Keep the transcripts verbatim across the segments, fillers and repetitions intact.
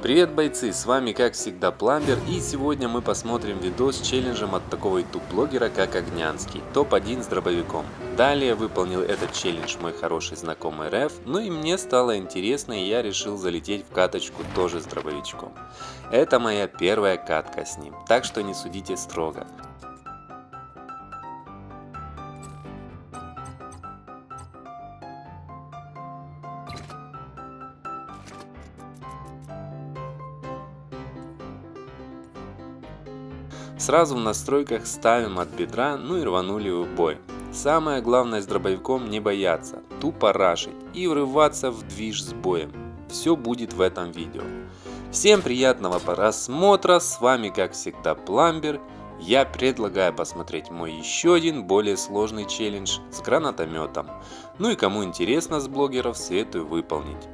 Привет, бойцы, с вами как всегда Plumber, и сегодня мы посмотрим видос с челленджем от такого ютуб-блогера как Огнянский, топ один с дробовиком. Далее выполнил этот челлендж мой хороший знакомый рэв, ну и мне стало интересно, и я решил залететь в каточку тоже с дробовичком. Это моя первая катка с ним, так что не судите строго. Сразу в настройках ставим от бедра, ну и рванули в бой. Самое главное с дробовиком не бояться, тупо рашить и врываться в движ с боем. Все будет в этом видео. Всем приятного просмотра, с вами как всегда Plumber. Я предлагаю посмотреть мой еще один более сложный челлендж с гранатометом. Ну и кому интересно с блогеров, советую выполнить.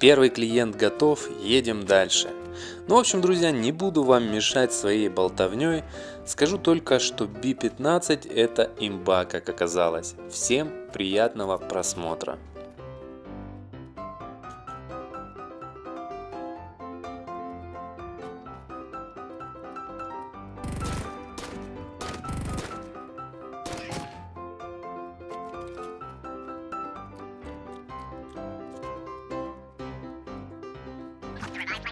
Первый клиент готов, едем дальше. Ну, в общем, друзья, не буду вам мешать своей болтовней. Скажу только, что би пятнадцать это имба, как оказалось. Всем приятного просмотра.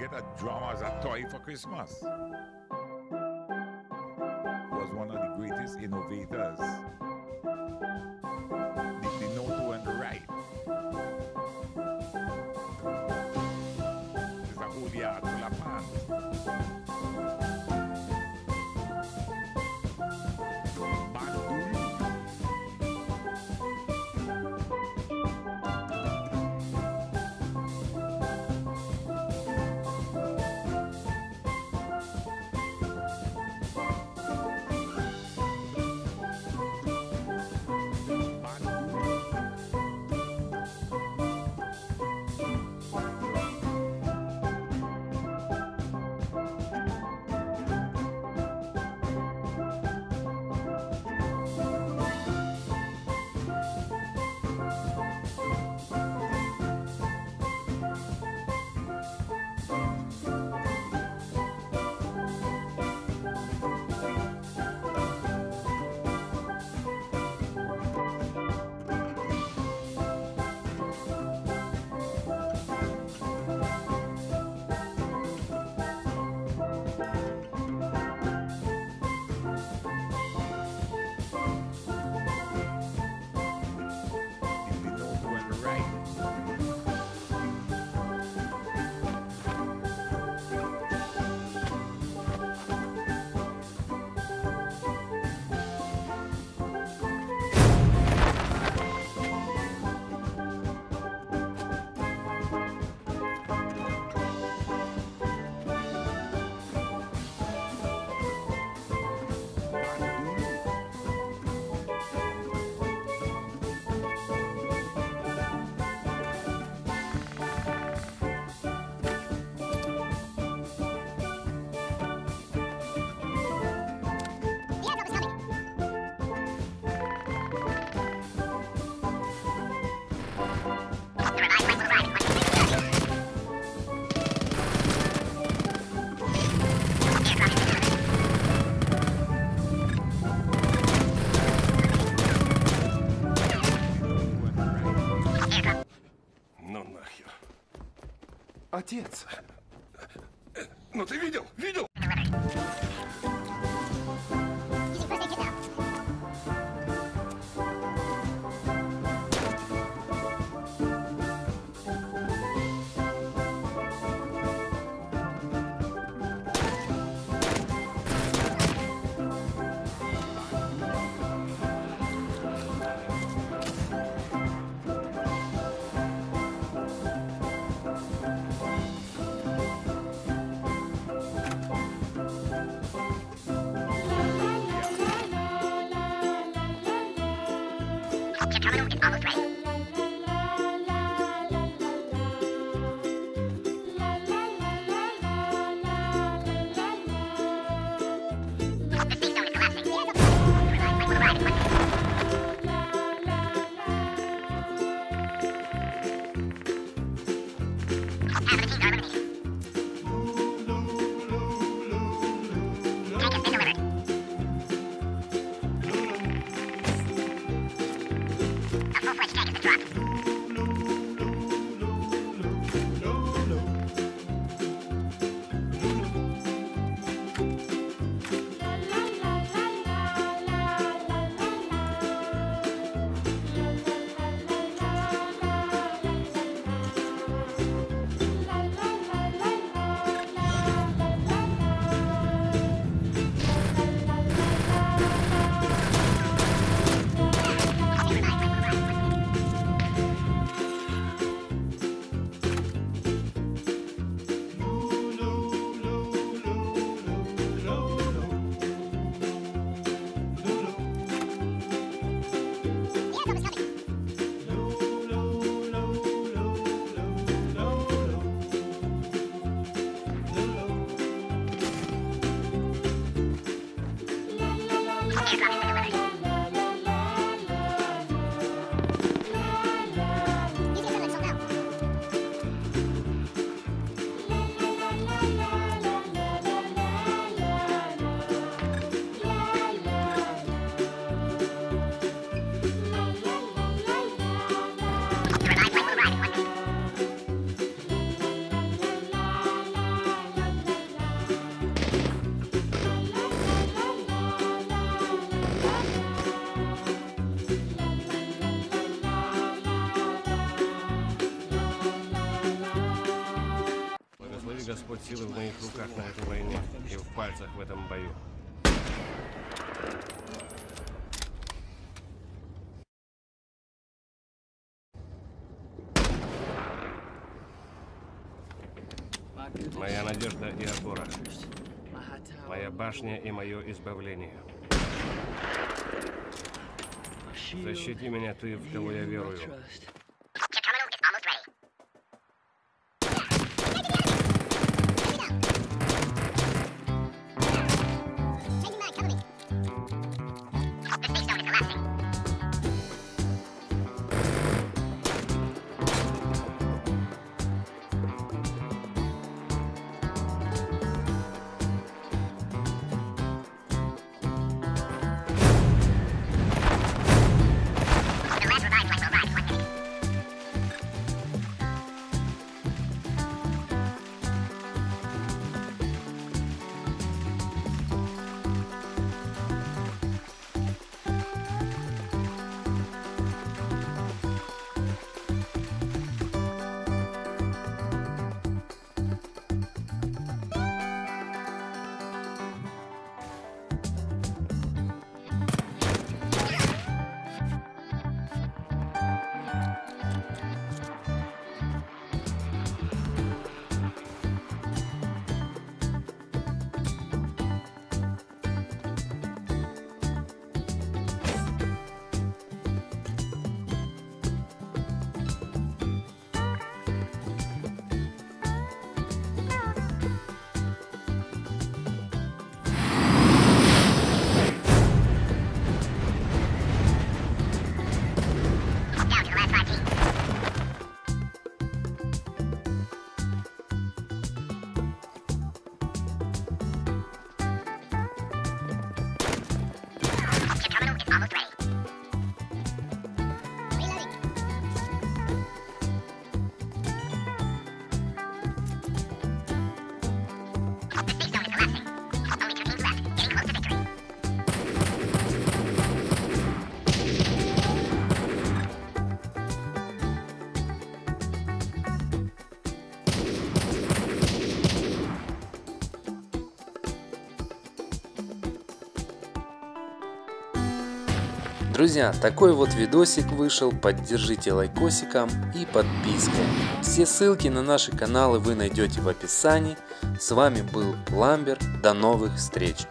Get a drum as a toy for Christmas. Was one of the greatest innovators. The no-to and the right. It's a whole yard full of fans. Back to Отец, ну ты видел? Видел? terminal is almost ready. The space zone is collapsing. Override will arrive in one minute. Господь силы в моих руках на этой войне и в пальцах в этом бою. Моя надежда и опора. Моя башня и мое избавление. Защити меня ты, в кого я верую. Друзья, такой вот видосик вышел, поддержите лайкосиком и подпиской. Все ссылки на наши каналы вы найдете в описании. С вами был Plumber, до новых встреч!